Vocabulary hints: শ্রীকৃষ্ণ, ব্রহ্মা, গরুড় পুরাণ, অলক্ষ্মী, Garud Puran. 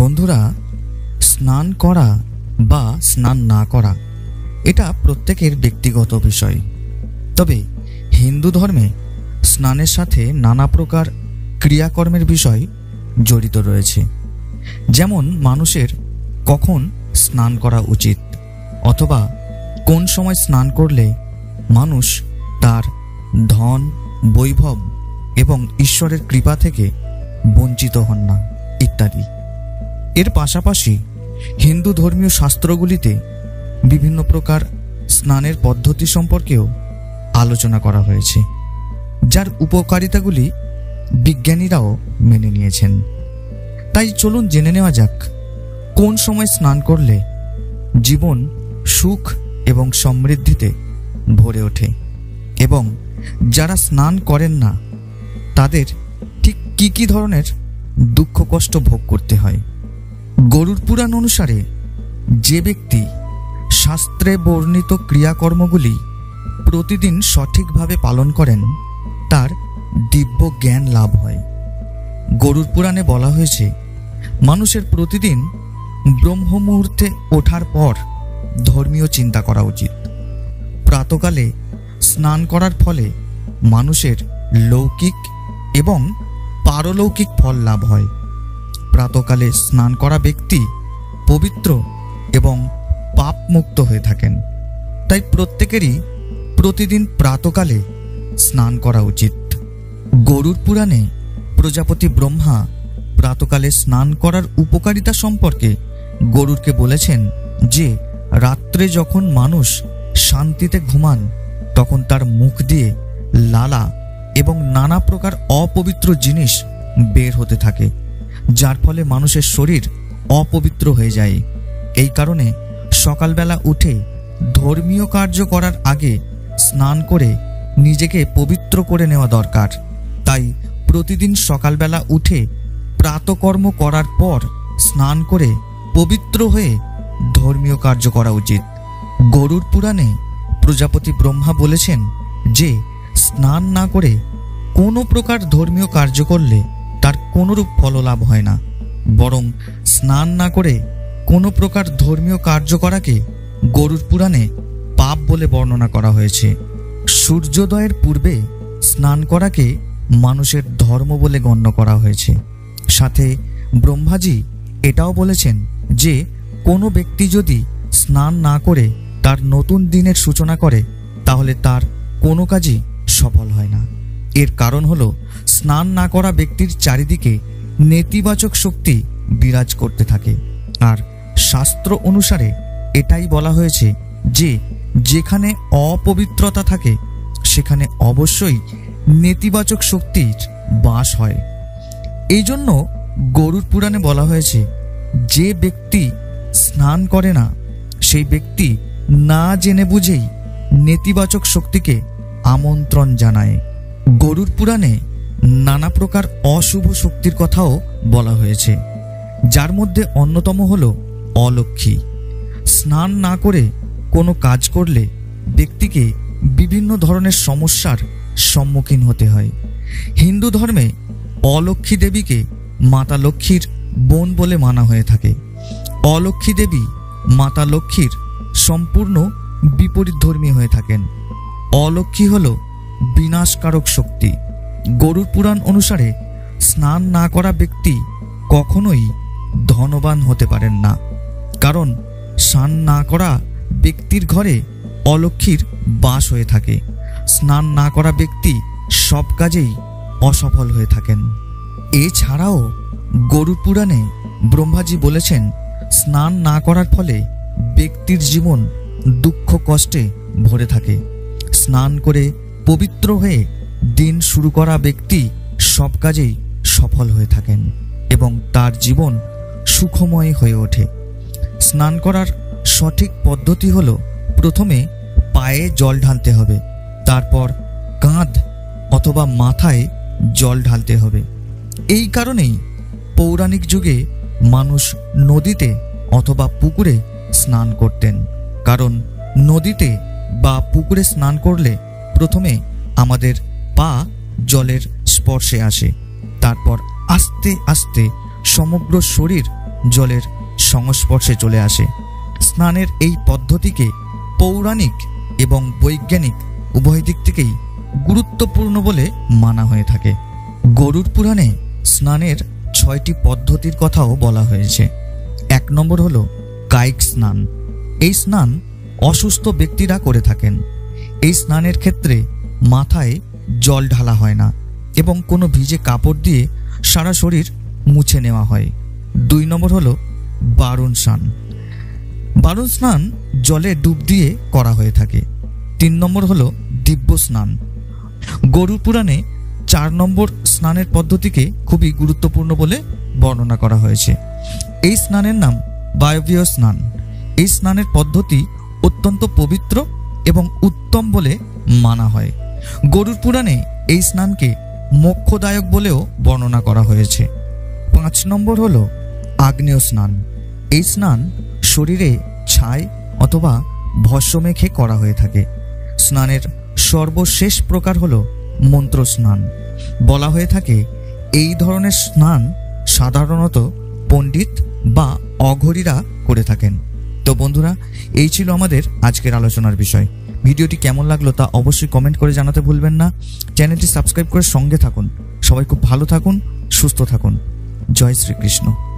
বন্ধুরা স্নান করা বা স্নান না করা এটা প্রত্যেকের ব্যক্তিগত বিষয়। তবে হিন্দু ধর্মে স্নানের সাথে নানা প্রকার ক্রিয়াকর্মের বিষয় জড়িত রয়েছে। যেমন মানুষের কখন স্নান করা উচিত অথবা কোন সময় স্নান করলে মানুষ তার ধন বৈভব এবং ঈশ্বরের কৃপা থেকে বঞ্চিত হন না ইত্যাদি। এর পাশাপাশি হিন্দু ধর্মীয় শাস্ত্রগুলিতে বিভিন্ন প্রকার স্নানের পদ্ধতি সম্পর্কেও আলোচনা করা হয়েছে, যার উপকারিতাগুলি বিজ্ঞানীরাও মেনে নিয়েছেন। তাই চলুন জেনে নেওয়া যাক কোন সময় স্নান করলে জীবন সুখ এবং সমৃদ্ধিতে ভরে ওঠে এবং যারা স্নান করেন না তাদের ঠিক কী কী ধরনের দুঃখ কষ্ট ভোগ করতে হয়। গরুড় পুরাণ অনুসারে যে ব্যক্তি শাস্ত্রে বর্ণিত ক্রিয়াকর্মগুলি প্রতিদিন সঠিকভাবে পালন করেন তার দিব্য জ্ঞান লাভ হয়। গরুড় পুরাণে বলা হয়েছে মানুষের প্রতিদিন ব্রহ্ম মুহূর্তে ওঠার পর ধর্মীয় চিন্তা করা উচিত। প্রাতকালে স্নান করার ফলে মানুষের লৌকিক এবং পারলৌকিক ফল লাভ হয়। প্রাতকালে স্নান করা ব্যক্তি পবিত্র এবং পাপমুক্ত হয়ে থাকেন। তাই প্রত্যেকেরই প্রতিদিন প্রাতকালে স্নান করা উচিত। গরুড় পুরাণে প্রজাপতি ব্রহ্মা প্রাতকালে স্নান করার উপকারিতা সম্পর্কে গরুড়কে বলেছেন যে রাত্রে যখন মানুষ শান্তিতে ঘুমান তখন তার মুখ দিয়ে লালা এবং নানা প্রকার অপবিত্র জিনিস বের হতে থাকে, যার ফলে মানুষের শরীর অপবিত্র হয়ে যায়। এই কারণে সকালবেলা উঠে ধর্মীয় কার্য করার আগে স্নান করে নিজেকে পবিত্র করে নেওয়া দরকার। তাই প্রতিদিন সকালবেলা উঠে প্রাতকর্ম করার পর স্নান করে পবিত্র হয়ে ধর্মীয় কার্য করা উচিত। গরুড় পুরাণে প্রজাপতি ব্রহ্মা বলেছেন যে স্নান না করে কোনো প্রকার ধর্মীয় কার্য করলে তার কোনোরূপ ফললাভ হয় না, বরং স্নান না করে কোনো প্রকার ধর্মীয় কার্য করাকে গরুড় পুরাণে পাপ বলে বর্ণনা করা হয়েছে। সূর্যোদয়ের পূর্বে স্নান করাকে মানুষের ধর্ম বলে গণ্য করা হয়েছে। সাথে ব্রহ্মাজি এটাও বলেছেন যে কোনো ব্যক্তি যদি স্নান না করে তার নতুন দিনের সূচনা করে তাহলে তার কোনো কাজই সফল হয় না। এর কারণ হলো স্নান না করা ব্যক্তির চারিদিকে নেতিবাচক শক্তি বিরাজ করতে থাকে। আর শাস্ত্র অনুসারে এটাই বলা হয়েছে যে যেখানে অপবিত্রতা থাকে সেখানে অবশ্যই নেতিবাচক শক্তির বাস হয়। এই জন্য গরুড় পুরাণে বলা হয়েছে যে ব্যক্তি স্নান করে না সেই ব্যক্তি না জেনে বুঝেই নেতিবাচক শক্তিকে আমন্ত্রণ জানায়। গরুড় পুরাণে নানা প্রকার অশুভ শক্তির কথাও বলা হয়েছে, যার মধ্যে অন্যতম হল অলক্ষ্মী। স্নান না করে কোনো কাজ করলে ব্যক্তিকে বিভিন্ন ধরনের সমস্যার সম্মুখীন হতে হয়। হিন্দু ধর্মে অলক্ষ্মী দেবীকে মাতা লক্ষ্মীর বোন বলে মানা হয়ে থাকে। অলক্ষ্মী দেবী মাতা লক্ষ্মীর সম্পূর্ণ বিপরীত ধর্মী হয়ে থাকেন। অলক্ষ্মী হল বিনাশকারক শক্তি। গরুড় পুরাণ অনুসারে স্নান না করা ব্যক্তি কখনোই ধনবান হতে পারেন না, কারণ স্নান না করা ব্যক্তির ঘরে অলক্ষ্মীর বাস হয়ে থাকে। স্নান না করা ব্যক্তি সব কাজেই অসফল হয়ে থাকেন। এছাড়াও গরুড় পুরাণে ব্রহ্মাজি বলেছেন স্নান না করার ফলে ব্যক্তির জীবন দুঃখ কষ্টে ভরে থাকে। স্নান করে পবিত্র হয়ে দিন শুরু করা ব্যক্তি সব কাজেই সফল হয়ে থাকেন এবং তার জীবন সুখময় হয়ে ওঠে। স্নান করার সঠিক পদ্ধতি হল প্রথমে পায়ে জল ঢালতে হবে, তারপর কাঁধ অথবা মাথায় জল ঢালতে হবে। এই কারণেই পৌরাণিক যুগে মানুষ নদীতে অথবা পুকুরে স্নান করতেন, কারণ নদীতে বা পুকুরে স্নান করলে প্রথমে আমাদের পা জলের স্পর্শে আসে, তারপর আস্তে আস্তে সমগ্র শরীর जलेर संस्पर्शे चले आसे। स्नानेर एई पद्धतिके पौराणिक एवं वैज्ञानिक उभय दिक थेकेई गुरुत्वपूर्ण बोले माना हये थाके। गरुड़ पुराणे स्नानेर छयटी पद्धतिर कथाओ बला हयेछे। एक नम्बर हलो कायिक स्नान। एई स्नान असुस्थ व्यक्तिरा करे थाकेन। एई स्नानेर क्षेत्रे माथाय जल ढाला हय ना एबं कोनो भिजे कापड़ दिये सारा शरीर मुछे नेওয়া हय। दुई नम्बर हलो बारुण स्नान। बारुण स्नान जले डूब दिए करा हये थाके। तीन नम्बर हलो दिव्य स्नान। गरुड़ पुराणे चार नम्बर स्नानेर पद्धतिके खूबई गुरुत्वपूर्ण बोले वर्णना करा हयेछे। एई स्नानेर नाम वायव्य स्नान। एई स्नानेर पद्धति अत्यंत पवित्र एवं उत्तम बोले माना हय। गरुड़ पुराणे एई स्नानके मोक्षदायक बोलेও वर्णना करा হয়েছে। पाँच नम्बर हलो आग्नेय स्नान। এই স্নান শরীরে ছাই অথবা ভস্ম মেখে করা হয়ে থাকে। স্নানের সর্বশেষ প্রকার হলো মন্ত্র স্নান। বলা হয়ে থাকে এই ধরনের স্নান সাধারণত পণ্ডিত বা অঘরীরা করে থাকেন। তো বন্ধুরা এই ছিল আমাদের আজকের আলোচনার বিষয়। ভিডিওটি কেমন লাগলো তা অবশ্যই কমেন্ট করে জানাতে ভুলবেন না। চ্যানেলটি সাবস্ক্রাইব করে সঙ্গে থাকুন। সবাই খুব ভালো থাকুন, সুস্থ থাকুন। জয় শ্রীকৃষ্ণ।